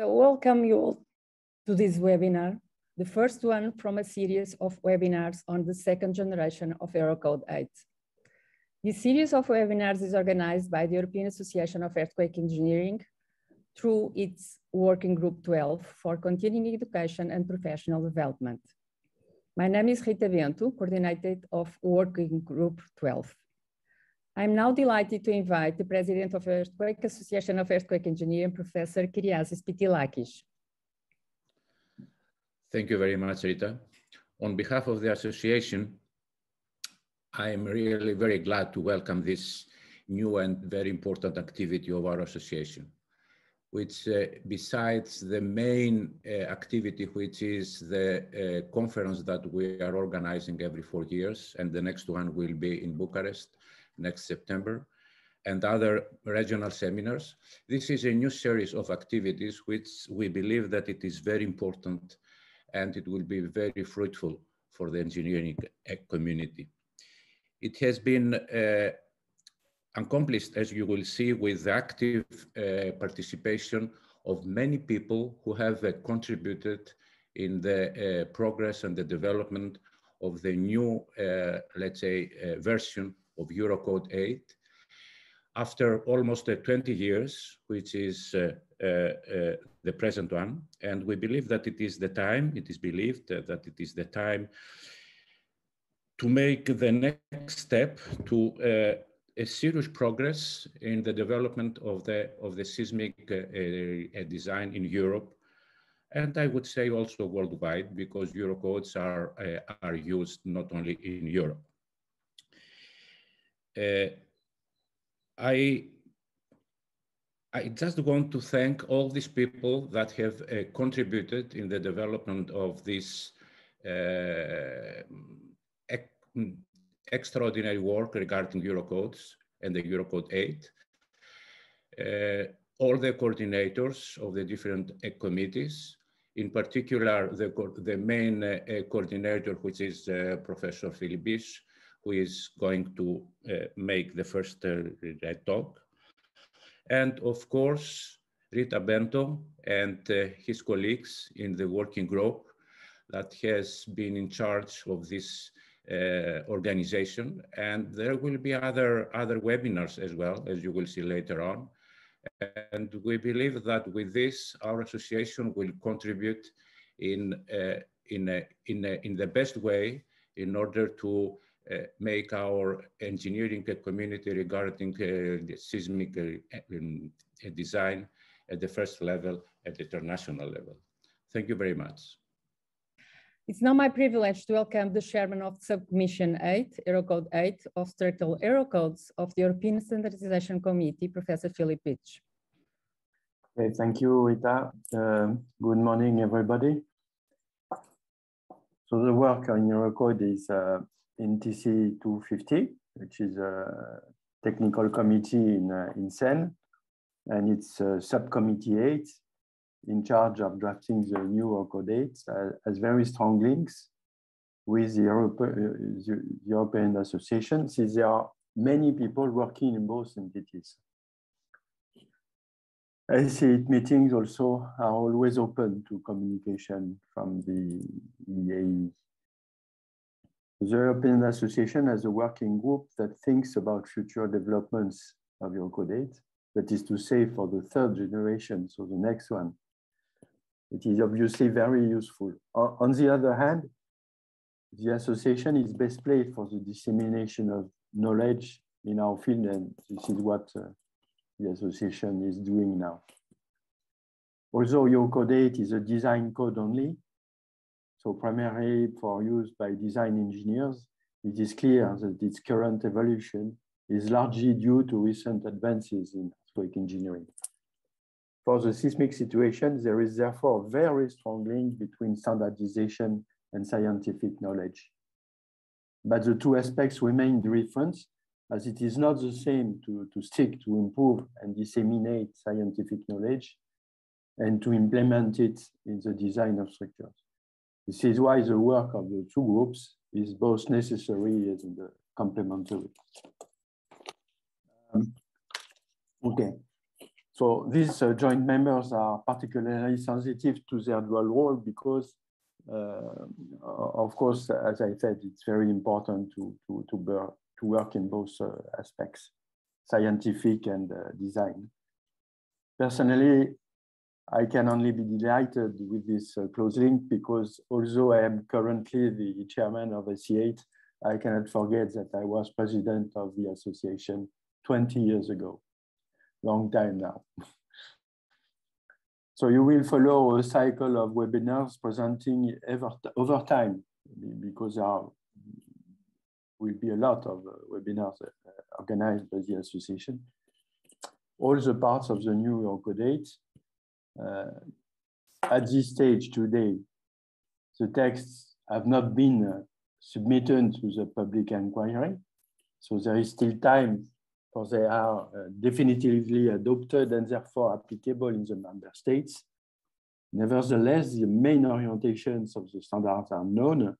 So welcome you all to this webinar, the first one from a series of webinars on the second generation of Eurocode 8. This series of webinars is organized by the European Association of Earthquake Engineering through its Working Group 12 for Continuing Education and Professional Development. My name is Rita Bento, coordinator of Working Group 12. I'm now delighted to invite the President of Earthquake Association of Earthquake Engineering, Professor Kyriazis Pitilakis. Thank you very much, Rita. On behalf of the association, I am really very glad to welcome this new and very important activity of our association, which besides the main activity, which is the conference that we are organizing every 4 years, and the next one will be in Bucharest next September, and other regional seminars. This is a new series of activities which we believe that it is very important and it will be very fruitful for the engineering community. It has been accomplished, as you will see, with the active participation of many people who have contributed in the progress and the development of the new, let's say, version of Eurocode 8. After almost 20 years, which is the present one, and we believe that it is the time, it is believed that it is the time to make the next step to a serious progress in the development of the seismic design in Europe, and I would say also worldwide, because Eurocodes are used not only in Europe. I just want to thank all these people that have contributed in the development of this extraordinary work regarding Eurocodes and the Eurocode 8. All the coordinators of the different committees, in particular the main coordinator, which is Professor Philippe Bisch, who is going to make the first talk. And of course, Rita Bento and his colleagues in the working group that has been in charge of this organization. And there will be other webinars as well, as you will see later on. And we believe that with this, our association will contribute in the best way in order to make our engineering community regarding the seismic design at the first level, at the international level. Thank you very much. It's now my privilege to welcome the chairman of Submission 8, Eurocode 8, of Structural Eurocodes of the European Standardization Committee, Professor Philippe Bisch. Okay, thank you, Rita. Good morning, everybody. So the work on Eurocode is in TC 250, which is a technical committee in CEN, and it's subcommittee 8. In charge of drafting the new Eurocode 8 has very strong links with the European Association, since there are many people working in both entities. ICE8 meetings also are always open to communication from the EAE. The European Association has a working group that thinks about future developments of Eurocode 8, that is to say for the third generation, so the next one. It is obviously very useful. On the other hand, the association is best placed for the dissemination of knowledge in our field, and this is what the association is doing now. Although Eurocode 8 is a design code only, so primarily for use by design engineers, it is clear that its current evolution is largely due to recent advances in earthquake engineering. For the seismic situation, there is therefore a very strong link between standardization and scientific knowledge. But the two aspects remain the reference, as it is not the same to stick to improve and disseminate scientific knowledge and to implement it in the design of structures. This is why the work of the two groups is both necessary and complementary. Okay, So these joint members are particularly sensitive to their dual role because, of course, as I said, it's very important to work in both aspects, scientific and design. Personally, I can only be delighted with this close link because although I am currently the chairman of AC8, I cannot forget that I was president of the association 20 years ago, long time now. So you will follow a cycle of webinars presenting over time because there will be a lot of webinars organized by the association. All the parts of the new Eurocode 8. At this stage today, the texts have not been submitted to the public inquiry, so there is still time for they are definitively adopted and therefore applicable in the member states. Nevertheless, the main orientations of the standards are known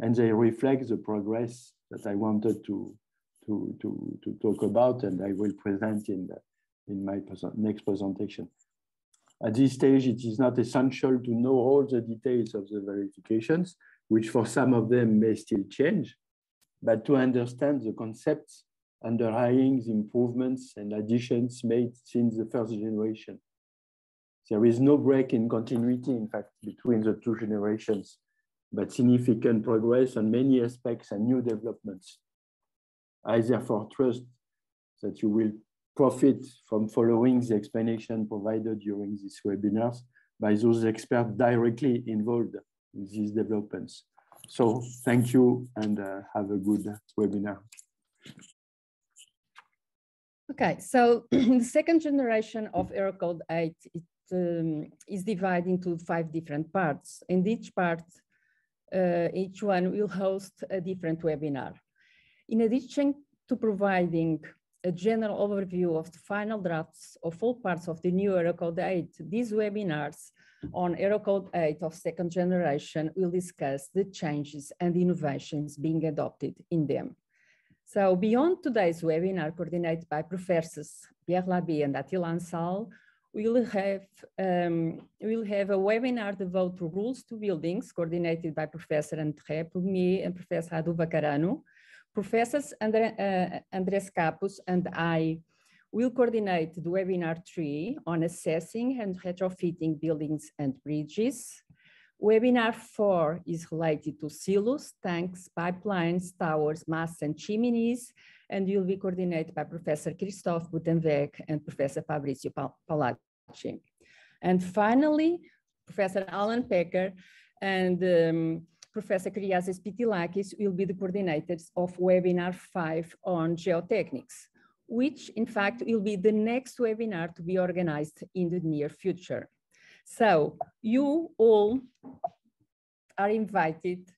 and they reflect the progress that I wanted to talk about and I will present in my next presentation. At this stage, it is not essential to know all the details of the verifications, which for some of them may still change, but to understand the concepts underlying the improvements and additions made since the first generation. There is no break in continuity, in fact, between the two generations, but significant progress on many aspects and new developments. I therefore trust that you will profit from following the explanation provided during these webinars by those experts directly involved in these developments. So thank you and have a good webinar. Okay, so the second generation of Eurocode 8 is divided into 5 different parts, and each part, each one will host a different webinar. In addition to providing a general overview of the final drafts of all parts of the new Eurocode 8. These webinars on Eurocode 8 of second generation will discuss the changes and innovations being adopted in them. So beyond today's webinar coordinated by Professors Pierre Labbé and Attila Ansal, we'll have a webinar devoted to rules to buildings coordinated by Professor André Plumier and Professor Adou Bacarano. Professors Andreas Kappos and I will coordinate the webinar 3 on assessing and retrofitting buildings and bridges. Webinar 4 is related to silos, tanks, pipelines, towers, masts, and chimneys, and will be coordinated by Professor Christoph Butenweg and Professor Fabrizio Pal Palacci. And finally, Professor Alan Pecker and Professor Kyriazis Pitilakis will be the coordinators of webinar 5 on geotechnics, which in fact will be the next webinar to be organized in the near future. So you all are invited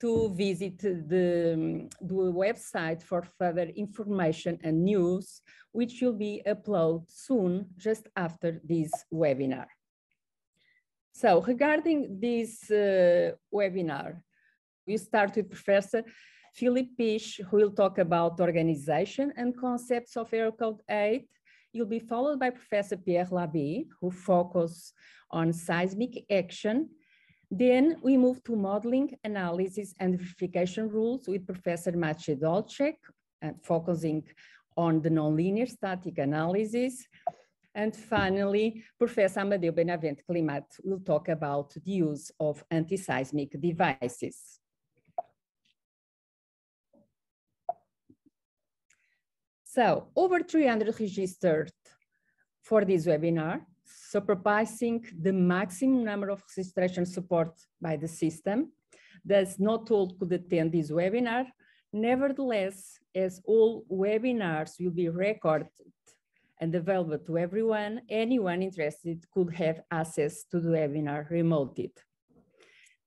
to visit the website for further information and news, which will be uploaded soon, just after this webinar. So regarding this webinar, we start with Professor Philippe Bisch, who will talk about organization and concepts of Eurocode 8. You'll be followed by Professor Pierre Labbé, who focuses on seismic action. Then we move to modeling, analysis, and verification rules with Professor Maciej Dolczyk, focusing on the nonlinear static analysis. And finally, Professor Amadeu Benavente Climat will talk about the use of anti-seismic devices. So over 300 registered for this webinar, surpassing the maximum number of registrations supported by the system. Thus, not all could attend this webinar. Nevertheless, as all webinars will be recorded and available to everyone, anyone interested could have access to the webinar remotely.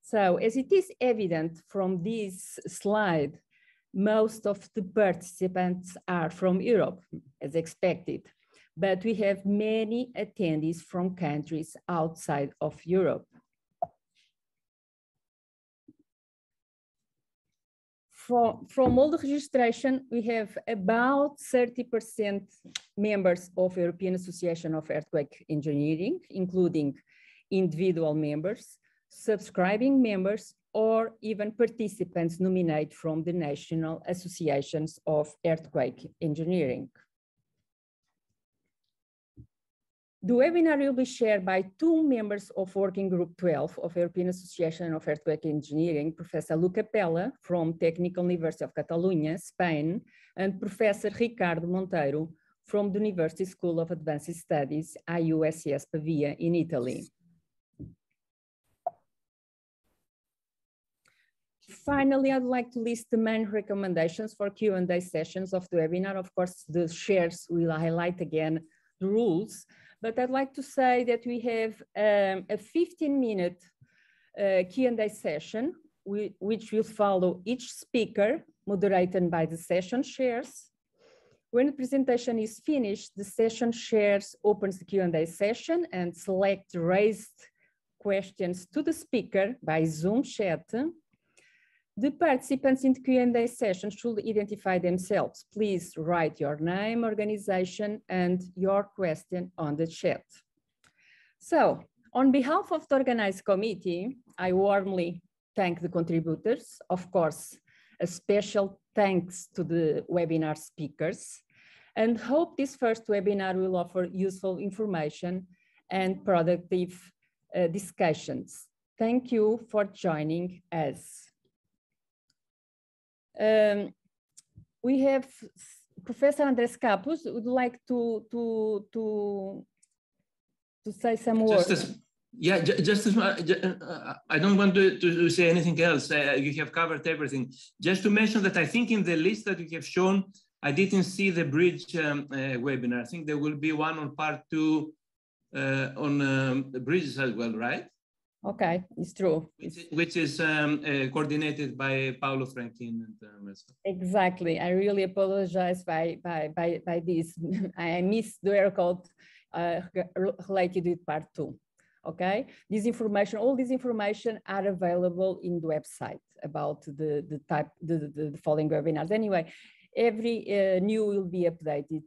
So as it is evident from this slide, most of the participants are from Europe, as expected, but we have many attendees from countries outside of Europe. from all the registration, we have about 30% members of European Association of Earthquake Engineering, including individual members, subscribing members, or even participants nominated from the national associations of earthquake engineering. The webinar will be shared by two members of Working Group 12 of European Association of Earthquake Engineering, Professor Luca Pelà from Technical University of Catalonia, Spain, and Professor Ricardo Monteiro from the University School of Advanced Studies, IUSS Pavia in Italy. Finally, I'd like to list the main recommendations for Q&A sessions of the webinar. Of course, the shares will highlight again the rules, but I'd like to say that we have a 15-minute Q&A session, which will follow each speaker, moderated by the session chairs. When the presentation is finished, the session chairs opens the Q&A session and select raised questions to the speaker by Zoom chat. The participants in the Q&A session should identify themselves. Please write your name, organization, and your question on the chat. So, on behalf of the organized committee, I warmly thank the contributors. Of course, a special thanks to the webinar speakers, and hope this first webinar will offer useful information and productive discussions. Thank you for joining us. We have Professor Andreas Kappos would like to say some words. I don't want to say anything else. You have covered everything. Just to mention that I think in the list that you have shown, I didn't see the bridge webinar. I think there will be one on part two on the bridges as well, right? Okay, it's true. Which is coordinated by Paulo Franklin and myself. Exactly. I really apologize by this. I missed the Eurocode related with part two. Okay, this information, all this information are available in the website about the following webinars. Anyway, every new will be updated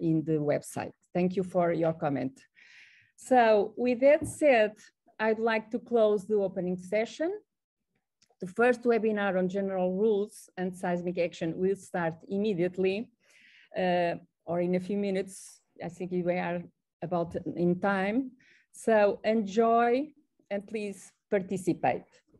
in the website. Thank you for your comment. So with that said, I'd like to close the opening session. The first webinar on general rules and seismic action will start immediately or in a few minutes. I think we are about in time. So enjoy and please participate.